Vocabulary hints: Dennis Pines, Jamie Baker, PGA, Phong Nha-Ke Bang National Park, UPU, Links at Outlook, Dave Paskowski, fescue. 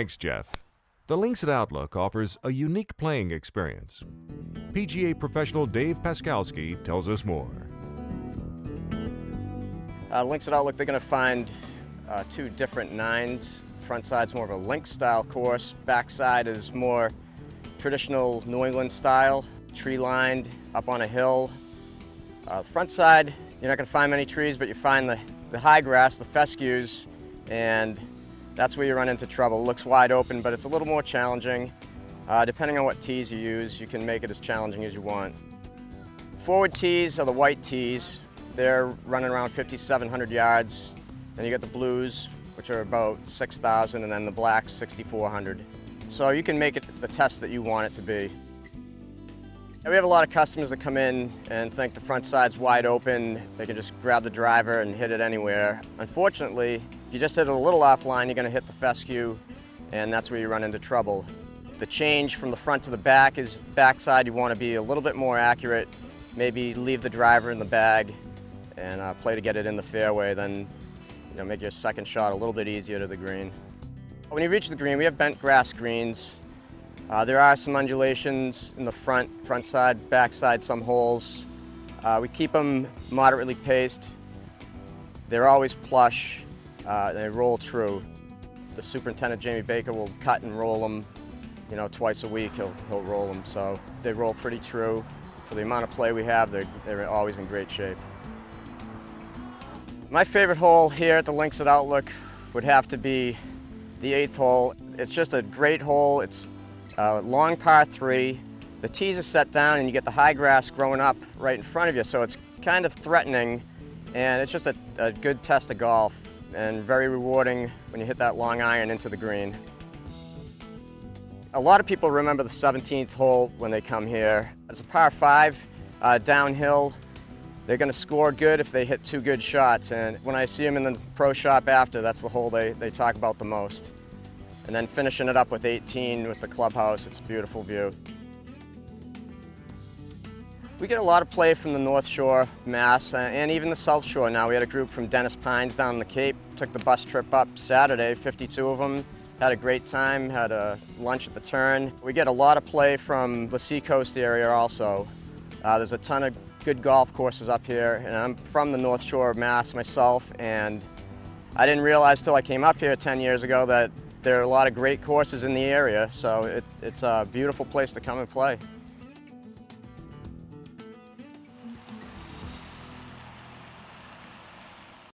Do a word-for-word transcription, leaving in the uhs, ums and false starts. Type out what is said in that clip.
Thanks, Jeff. The Links at Outlook offers a unique playing experience. P G A professional Dave Paskowski tells us more. Uh, Links at Outlook, they're going to find uh, two different nines. Front side's more of a link style course. Backside is more traditional New England style, tree lined, up on a hill. Uh, front side, you're not going to find many trees, but you find the, the high grass, the fescues, and that's where you run into trouble. It looks wide open, but it's a little more challenging. Uh, depending on what tees you use, you can make it as challenging as you want. Forward tees are the white tees. They're running around fifty-seven hundred yards. Then you got the blues, which are about six thousand, and then the blacks, sixty-four hundred. So you can make it the test that you want it to be. And we have a lot of customers that come in and think the front side's wide open. They can just grab the driver and hit it anywhere. Unfortunately, if you just hit it a little offline, you're going to hit the fescue, and that's where you run into trouble. The change from the front to the back is backside. You want to be a little bit more accurate. Maybe leave the driver in the bag and uh, play to get it in the fairway. Then, you know, make your second shot a little bit easier to the green. When you reach the green, we have bent grass greens. Uh, there are some undulations in the front, front side, back side, some holes. Uh, we keep them moderately paced. They're always plush. Uh, they roll true. The superintendent, Jamie Baker, will cut and roll them. You know, twice a week he'll, he'll roll them. So they roll pretty true. For the amount of play we have, they're, they're always in great shape. My favorite hole here at the Links at Outlook would have to be the eighth hole. It's just a great hole. It's Uh, long par three. The tees are set down and you get the high grass growing up right in front of you, so it's kind of threatening, and it's just a, a good test of golf and very rewarding when you hit that long iron into the green. A lot of people remember the seventeenth hole when they come here. It's a par five, uh, downhill. They're going to score good if they hit two good shots, and when I see them in the pro shop after, that's the hole they, they talk about the most. And then finishing it up with eighteen with the clubhouse, it's a beautiful view. We get a lot of play from the North Shore, Mass, and even the South Shore now. We had a group from Dennis Pines down the Cape, took the bus trip up Saturday, fifty-two of them, had a great time, had a lunch at the Turn. We get a lot of play from the Seacoast area also. Uh, there's a ton of good golf courses up here, and I'm from the North Shore, Mass myself, and I didn't realize till I came up here ten years ago that there are a lot of great courses in the area, so it, it's a beautiful place to come and play.